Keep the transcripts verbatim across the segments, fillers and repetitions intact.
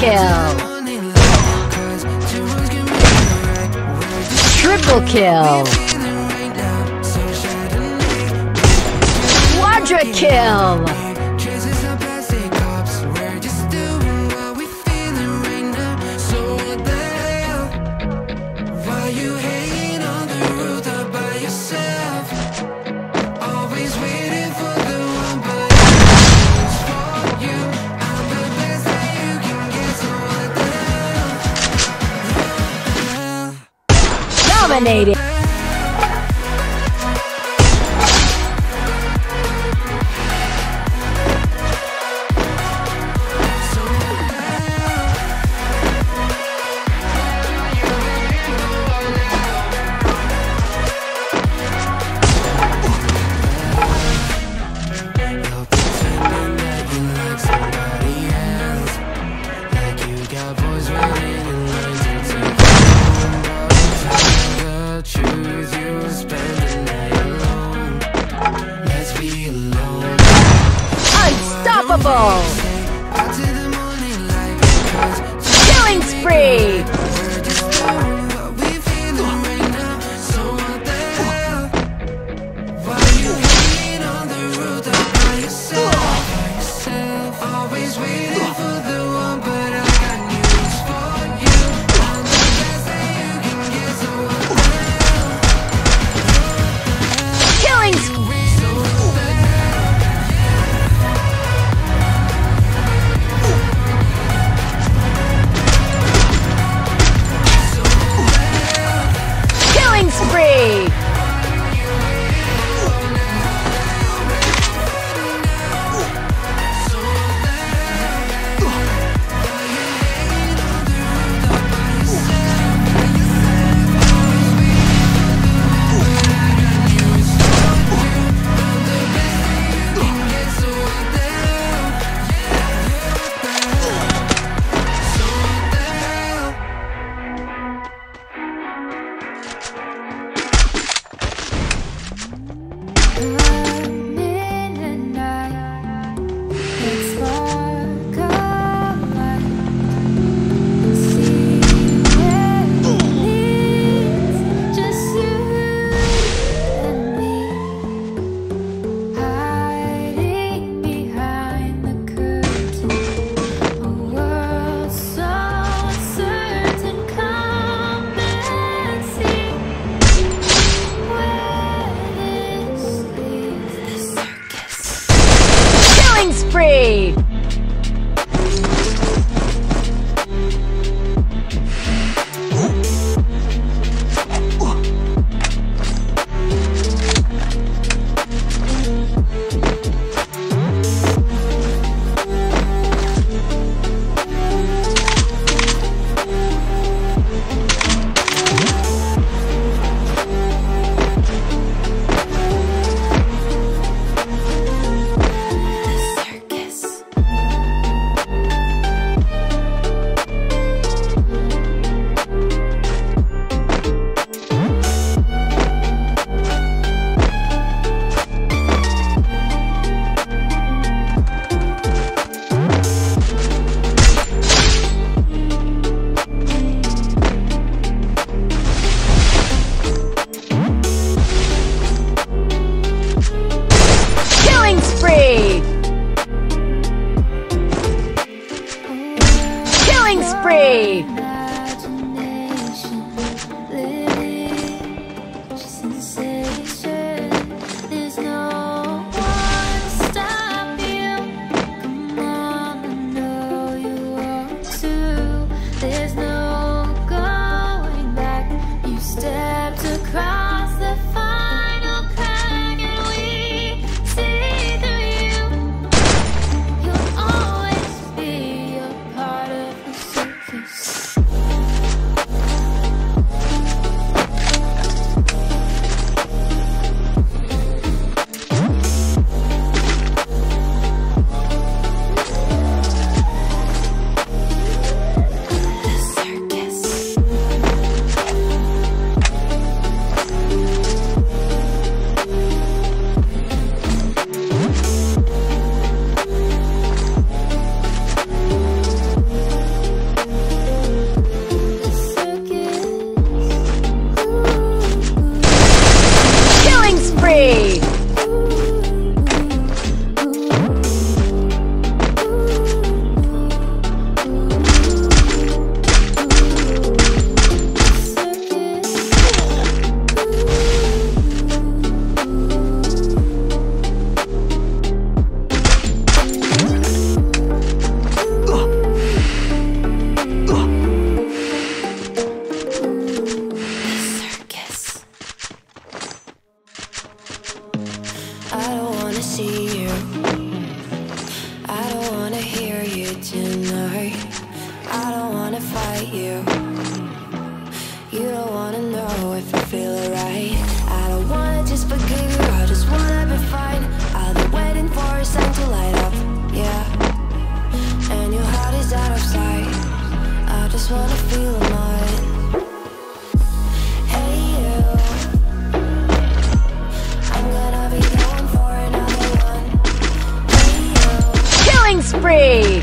kill. Triple kill. Quadra kill. Dominated. Killing spree. Spree! Spree! fight you. You don't wanna know if I feel it right. I don't wanna just forgive you, I just wanna be fine. I'll be waiting for a sign to light up, yeah. And your heart is out of sight, I just wanna feel mine. Hey you, I'm gonna be going for another one. Hey you, killing spree! Spree!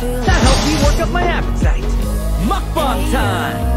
That helped me work up my appetite. Mukbang time!